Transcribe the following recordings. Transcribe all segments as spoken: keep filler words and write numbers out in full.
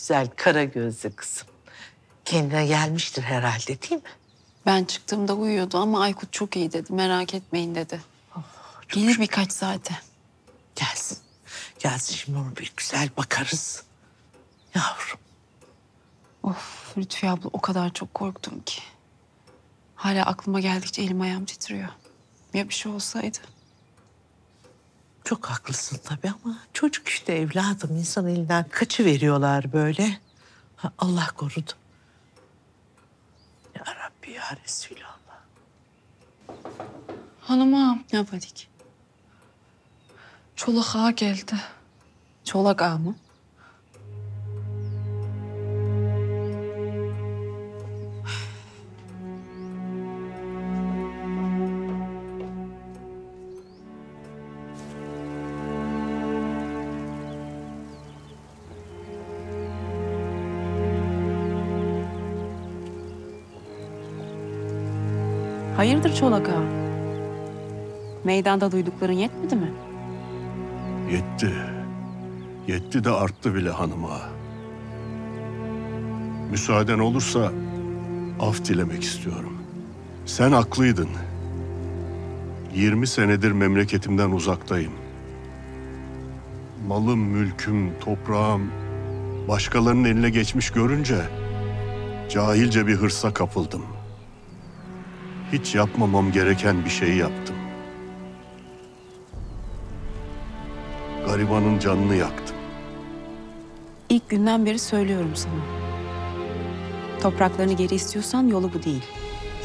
güzel kara gözlü kızım. Kendine gelmiştir herhalde, değil mi? Ben çıktığımda uyuyordu ama Aykut çok iyi dedi. Merak etmeyin dedi. Oh, gelir şükür. Birkaç saate. Gelsin. Gelsin şimdi onu bir güzel bakarız. Yavrum. Of Lütfiye abla, o kadar çok korktum ki. Hala aklıma geldikçe elim ayağım titriyor. Ya bir şey olsaydı? Çok haklısın tabii ama çocuk işte evladım. İnsan elinden kaçıveriyorlar böyle. Ha, Allah korudu. Ya Rabbi ya Resulallah. Hanıma ne yapadik? Çolak ağa geldi. Çolak ağa mı? Hayırdır Çolak ağa? Meydanda duydukların yetmedi mi? Yetti. Yetti de arttı bile hanıma. Müsaaden olursa af dilemek istiyorum. Sen haklıydın. Yirmi senedir memleketimden uzaktayım. Malım, mülküm, toprağım başkalarının eline geçmiş görünce cahilce bir hırsa kapıldım. Hiç yapmamam gereken bir şeyi yaptım. Garibanın canını yaktım. İlk günden beri söylüyorum sana. Topraklarını geri istiyorsan yolu bu değil.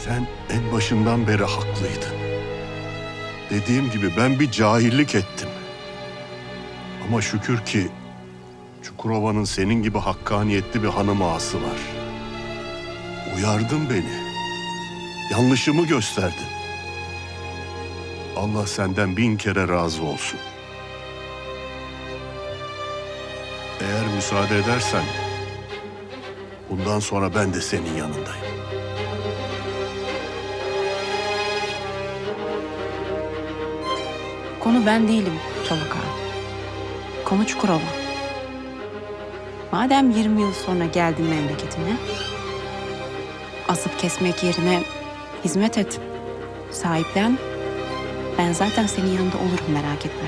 Sen en başından beri haklıydın. Dediğim gibi ben bir cahillik ettim. Ama şükür ki Çukurova'nın senin gibi hakkaniyetli bir hanım ağası var. Uyardın beni. Yanlışımı gösterdin. Allah senden bin kere razı olsun. Eğer müsaade edersen, bundan sonra ben de senin yanındayım. Konu ben değilim Çolak ağa. Konu Çukurova. Madem yirmi yıl sonra geldin memleketine, asıp kesmek yerine hizmet et, sahiplen. Ben zaten senin yanında olurum, merak etme.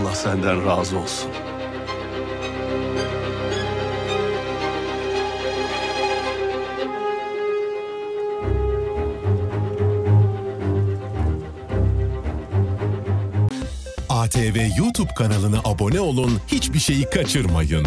Allah senden razı olsun. A T V YouTube kanalına abone olun, hiçbir şeyi kaçırmayın.